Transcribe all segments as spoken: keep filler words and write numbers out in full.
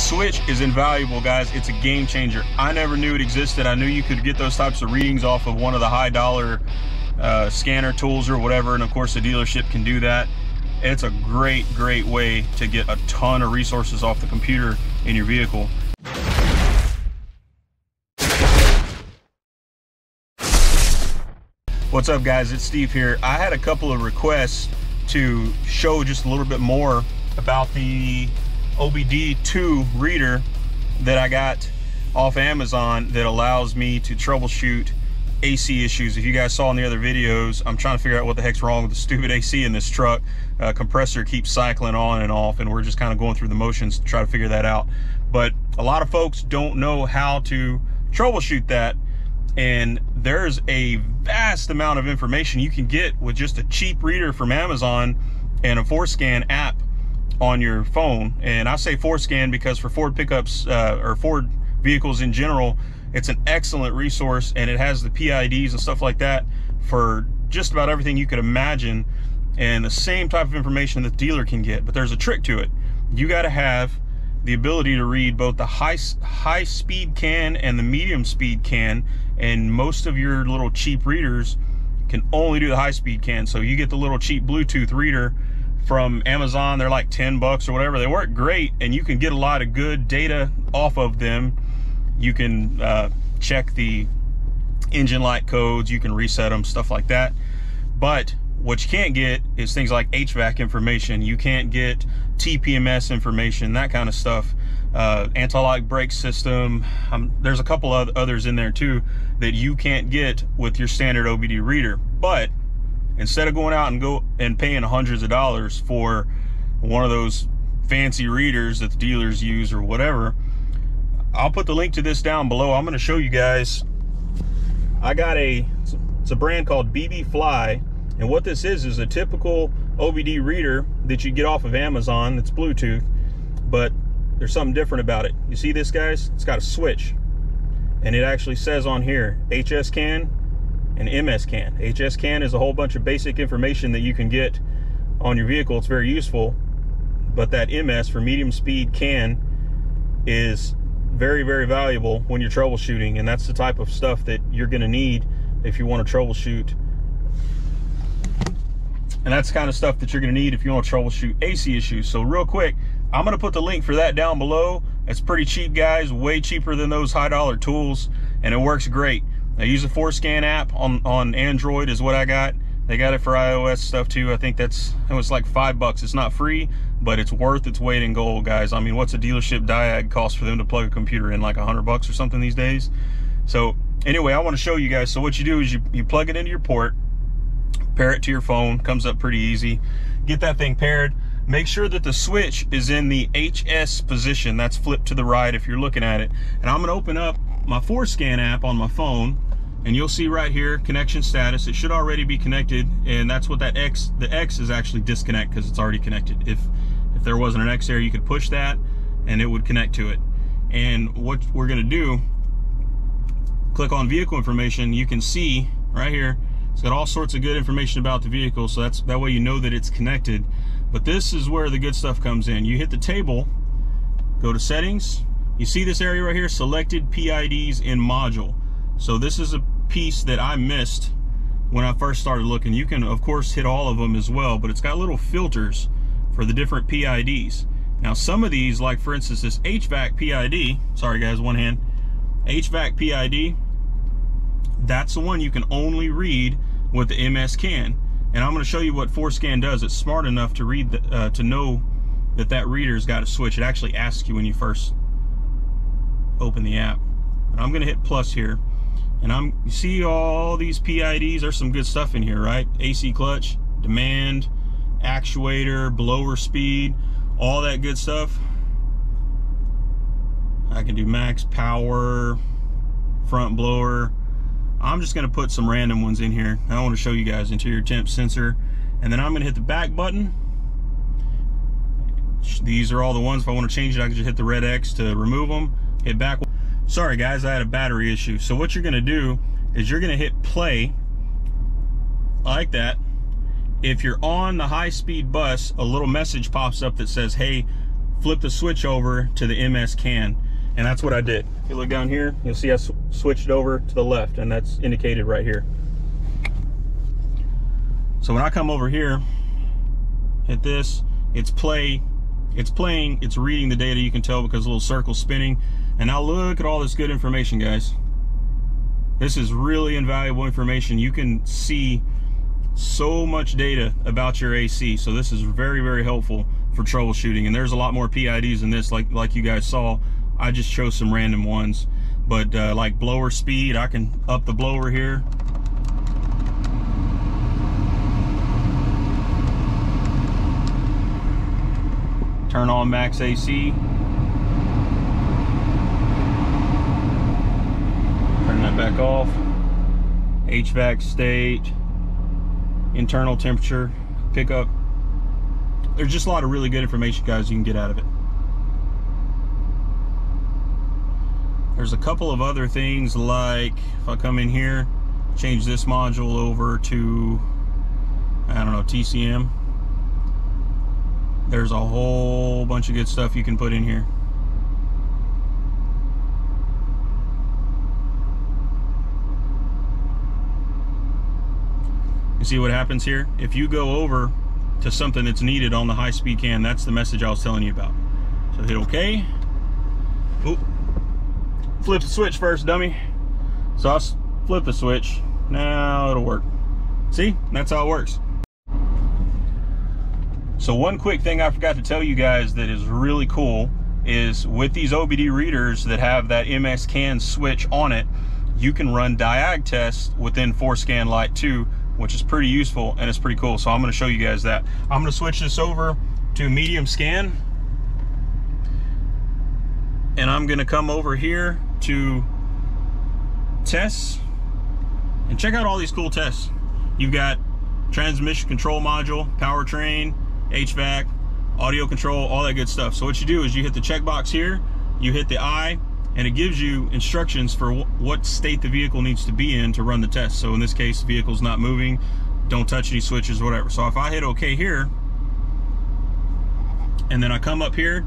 switch is invaluable, guys. It's a game changer. I never knew it existed. I knew you could get those types of readings off of one of the high dollar uh, scanner tools or whatever, and of course the dealership can do that. It's a great, great way to get a ton of resources off the computer in your vehicle. What's up, guys? It's Steve here. I had a couple of requests to show just a little bit more about the O B D two reader that I got off Amazon that allows me to troubleshoot A C issues. If you guys saw in the other videos, I'm trying to figure out what the heck's wrong with the stupid A C in this truck. Uh, compressor keeps cycling on and off, and we're just kind of going through the motions to try to figure that out. But a lot of folks don't know how to troubleshoot that, and there's a vast amount of information you can get with just a cheap reader from Amazon and a FORScan app on your phone. And I say FORScan because for Ford pickups uh, or Ford vehicles in general, it's an excellent resource, and it has the P I Ds and stuff like that for just about everything you could imagine, and the same type of information that the dealer can get. But there's a trick to it. You got to have the ability to read both the high high speed can and the medium speed can, and most of your little cheap readers can only do the high speed can. So you get the little cheap Bluetooth reader from Amazon. They're like ten bucks or whatever. They work great, and you can get a lot of good data off of them. You can uh, check the engine light codes, you can reset them, stuff like that. But what you can't get is things like H V A C information. You can't get T P M S information, that kind of stuff. Uh, anti-lock brake system. Um, there's a couple of others in there too that you can't get with your standard O B D reader. But instead of going out and go and paying hundreds of dollars for one of those fancy readers that the dealers use or whatever, I'll put the link to this down below. I'm going to show you guys. I got a, it's a brand called B B Fly, and what this is is a typical O B D reader that you get off of Amazon. It's Bluetooth, but there's something different about it. You see this, guys? It's got a switch, and it actually says on here H S CAN and M S CAN. H S CAN is a whole bunch of basic information that you can get on your vehicle. It's very useful, but that M S for medium speed can is very, very valuable when you're troubleshooting, and that's the type of stuff that you're going to need if you want to troubleshoot. And that's the kind of stuff that you're going to need if you want to troubleshoot A C issues. So real quick, I'm going to put the link for that down below. It's pretty cheap, guys, way cheaper than those high dollar tools, and it works great. I use a FORScan app on, on Android is what I got. They got it for iOS stuff too. I think that's, it was like five bucks. It's not free, but it's worth its weight in gold, guys. I mean, what's a dealership diag cost for them to plug a computer in? Like a hundred bucks or something these days. So anyway, I want to show you guys. So what you do is you, you plug it into your port, pair it to your phone, comes up pretty easy. Get that thing paired. Make sure that the switch is in the H S position. That's flipped to the right if you're looking at it. And I'm gonna open up my FORScan app on my phone, and you'll see right here, connection status. It should already be connected, and that's what that X, the X is actually disconnect because it's already connected. If if there wasn't an X there, you could push that and it would connect to it. And what we're gonna do, click on vehicle information. You can see right here, it's got all sorts of good information about the vehicle, so that's that way you know that it's connected. But this is where the good stuff comes in. You hit the table, go to settings. You see this area right here, selected P I Ds in module. So this is a piece that I missed when I first started looking. You can, of course, hit all of them as well, but it's got little filters for the different P I Ds. Now, some of these, like for instance, this H V A C P I D, sorry guys, one hand, H V A C P I D, that's the one you can only read with the M S CAN. And I'm gonna show you what FORScan does. It's smart enough to read, the, uh, to know that that reader's got a switch. It actually asks you when you first open the app. And I'm gonna hit plus here. And I'm, you see all these P I Ds, there's some good stuff in here, right? A C clutch, demand, actuator, blower speed, all that good stuff. I can do max power, front blower. I'm just gonna put some random ones in here. I wanna show you guys interior temp sensor. And then I'm gonna hit the back button. These are all the ones, if I wanna change it, I can just hit the red X to remove them, hit back. Sorry guys, I had a battery issue. So what you're gonna do is you're gonna hit play like that. If you're on the high speed bus, a little message pops up that says, hey, flip the switch over to the M S CAN, and that's what I did. If you look down here, you'll see I sw switched over to the left, and that's indicated right here. So when I come over here, hit this, it's play, it's playing, it's reading the data, you can tell because a little circle spinning. And now look at all this good information, guys. This is really invaluable information. You can see so much data about your A C. So this is very, very helpful for troubleshooting. And there's a lot more P I Ds in this, like, like you guys saw. I just chose some random ones. But uh, like blower speed, I can up the blower here. Turn on max A C. Turn that back off. H V A C state, internal temperature, pickup. There's just a lot of really good information, guys, you can get out of it. There's a couple of other things, like if I come in here, change this module over to, I don't know, T C M. There's a whole bunch of good stuff you can put in here. You see what happens here? If you go over to something that's needed on the high-speed CAN, that's the message I was telling you about. So hit OK. Oop. Flip the switch first, dummy. So I'll flip the switch. Now it'll work. See? That's how it works. So one quick thing I forgot to tell you guys that is really cool is with these O B D readers that have that M S CAN switch on it, you can run diag tests within FORScan Lite two, which is pretty useful and it's pretty cool. So I'm gonna show you guys that. I'm gonna switch this over to medium scan, and I'm gonna come over here to tests and check out all these cool tests. You've got transmission control module, powertrain, H V A C, audio control, all that good stuff. So what you do is you hit the checkbox here, you hit the I, and it gives you instructions for what state the vehicle needs to be in to run the test. So in this case, the vehicle's not moving, don't touch any switches, whatever. So if I hit OK here, and then I come up here,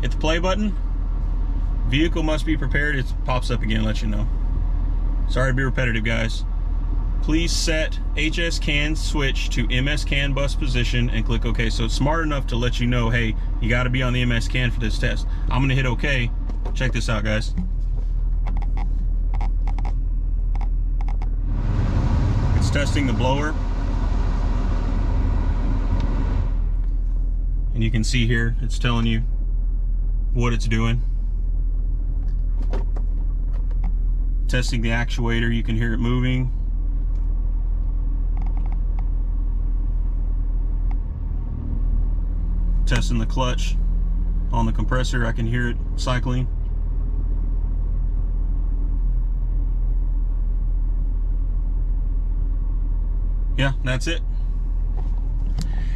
hit the play button, vehicle must be prepared, it pops up again, let you know. Sorry to be repetitive, guys. Please set H S CAN switch to M S CAN bus position and click OK. So it's smart enough to let you know, hey, you got to be on the M S CAN for this test. I'm going to hit OK. Check this out, guys. It's testing the blower. And you can see here, it's telling you what it's doing. Testing the actuator, you can hear it moving. Testing the clutch on the compressor, I can hear it cycling. Yeah, that's it.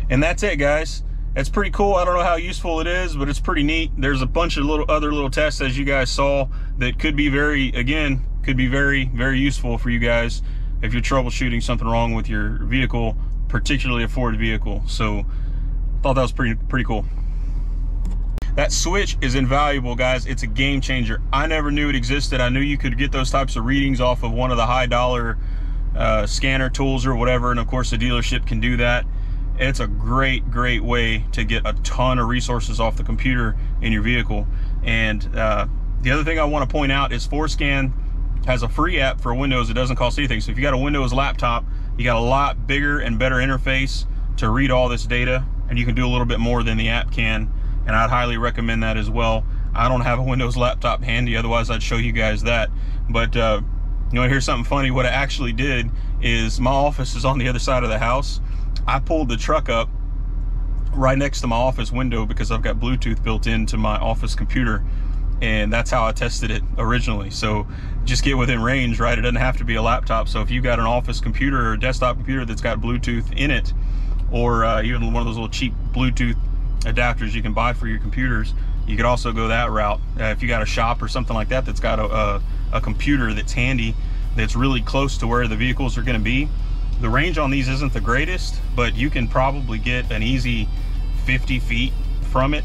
And that's it, guys. It's pretty cool. I don't know how useful it is, but it's pretty neat. There's a bunch of little other little tests, as you guys saw, that could be very, again, could be very, very useful for you guys if you're troubleshooting something wrong with your vehicle, particularly a Ford vehicle. So I thought that was pretty pretty cool. That switch is invaluable, guys. It's a game changer. I never knew it existed. I knew you could get those types of readings off of one of the high dollar uh, scanner tools or whatever, and of course the dealership can do that. It's a great great way to get a ton of resources off the computer in your vehicle. And uh, the other thing I want to point out is FORScan has a free app for Windows. It doesn't cost anything. So if you got a Windows laptop, you got a lot bigger and better interface to read all this data. And you can do a little bit more than the app can, and I'd highly recommend that as well. I don't have a Windows laptop handy, otherwise I'd show you guys that. But uh, you know, here's something funny. What I actually did is my office is on the other side of the house. I pulled the truck up right next to my office window because I've got Bluetooth built into my office computer, and that's how I tested it originally. So just get within range, right? It doesn't have to be a laptop. So if you've got an office computer or a desktop computer that's got Bluetooth in it, or uh, even one of those little cheap Bluetooth adapters you can buy for your computers, you could also go that route. Uh, if you got a shop or something like that that's got a, a, a computer that's handy, that's really close to where the vehicles are gonna be, the range on these isn't the greatest, but you can probably get an easy fifty feet from it.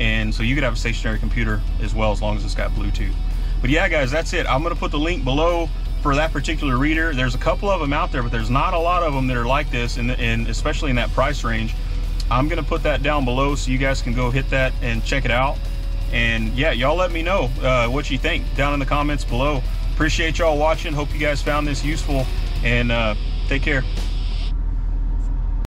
And so you could have a stationary computer as well, as long as it's got Bluetooth. But yeah, guys, that's it. I'm going to put the link below for that particular reader. There's a couple of them out there, but there's not a lot of them that are like this, and, and especially in that price range. I'm going to put that down below so you guys can go hit that and check it out. And yeah, y'all let me know uh, what you think down in the comments below. Appreciate y'all watching. Hope you guys found this useful, and uh, take care.